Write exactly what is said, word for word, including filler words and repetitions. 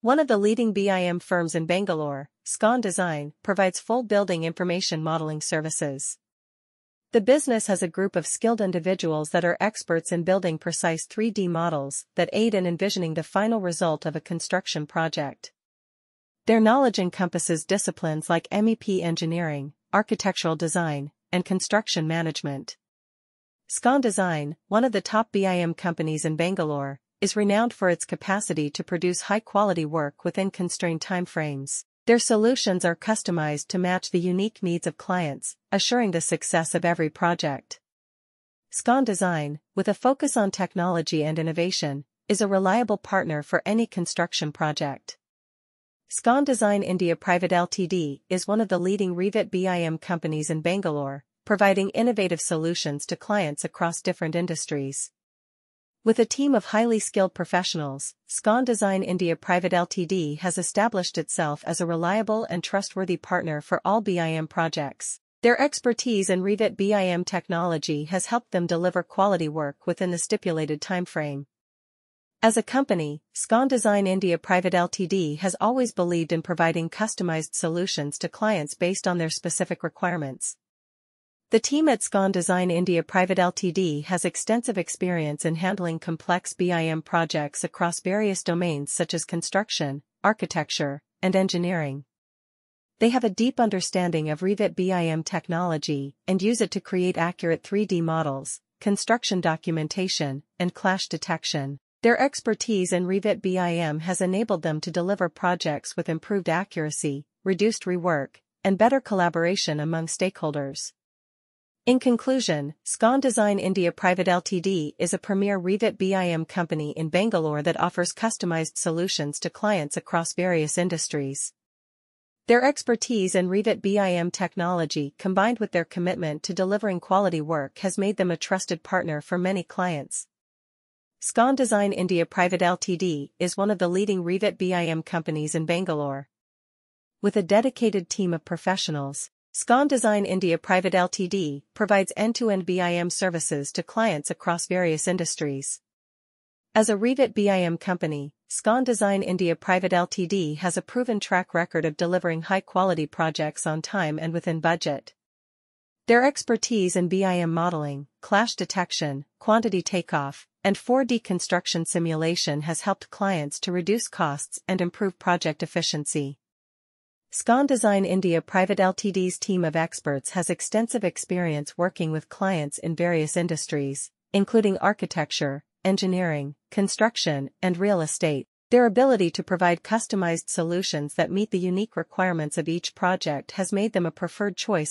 One of the leading B I M firms in Bangalore, Scon Design, provides full building information modeling services. The business has a group of skilled individuals that are experts in building precise three D models that aid in envisioning the final result of a construction project. Their knowledge encompasses disciplines like M E P engineering, architectural design, and construction management. Scon Design, one of the top B I M companies in Bangalore, is renowned for its capacity to produce high-quality work within constrained timeframes. Their solutions are customized to match the unique needs of clients, assuring the success of every project. Scon Design, with a focus on technology and innovation, is a reliable partner for any construction project. Scon Design India Private Limited is one of the leading Revit B I M companies in Bangalore, providing innovative solutions to clients across different industries. With a team of highly skilled professionals, Scon Design India Private Limited has established itself as a reliable and trustworthy partner for all B I M projects. Their expertise in Revit B I M technology has helped them deliver quality work within the stipulated timeframe. As a company, Scon Design India Private Limited has always believed in providing customized solutions to clients based on their specific requirements. The team at Scon Design India Private Limited has extensive experience in handling complex B I M projects across various domains such as construction, architecture, and engineering. They have a deep understanding of Revit B I M technology and use it to create accurate three D models, construction documentation, and clash detection. Their expertise in Revit B I M has enabled them to deliver projects with improved accuracy, reduced rework, and better collaboration among stakeholders. In conclusion, Scon Design India Private Limited is a premier Revit B I M company in Bangalore that offers customized solutions to clients across various industries. Their expertise in Revit B I M technology combined with their commitment to delivering quality work has made them a trusted partner for many clients. Scon Design India Private Limited is one of the leading Revit B I M companies in Bangalore. With a dedicated team of professionals, Scon Design India Private Limited provides end-to-end B I M services to clients across various industries. As a Revit B I M company, Scon Design India Private Limited has a proven track record of delivering high-quality projects on time and within budget. Their expertise in B I M modeling, clash detection, quantity takeoff, and four D construction simulation has helped clients to reduce costs and improve project efficiency. Scon Design India Private Limited's team of experts has extensive experience working with clients in various industries, including architecture, engineering, construction, and real estate. Their ability to provide customized solutions that meet the unique requirements of each project has made them a preferred choice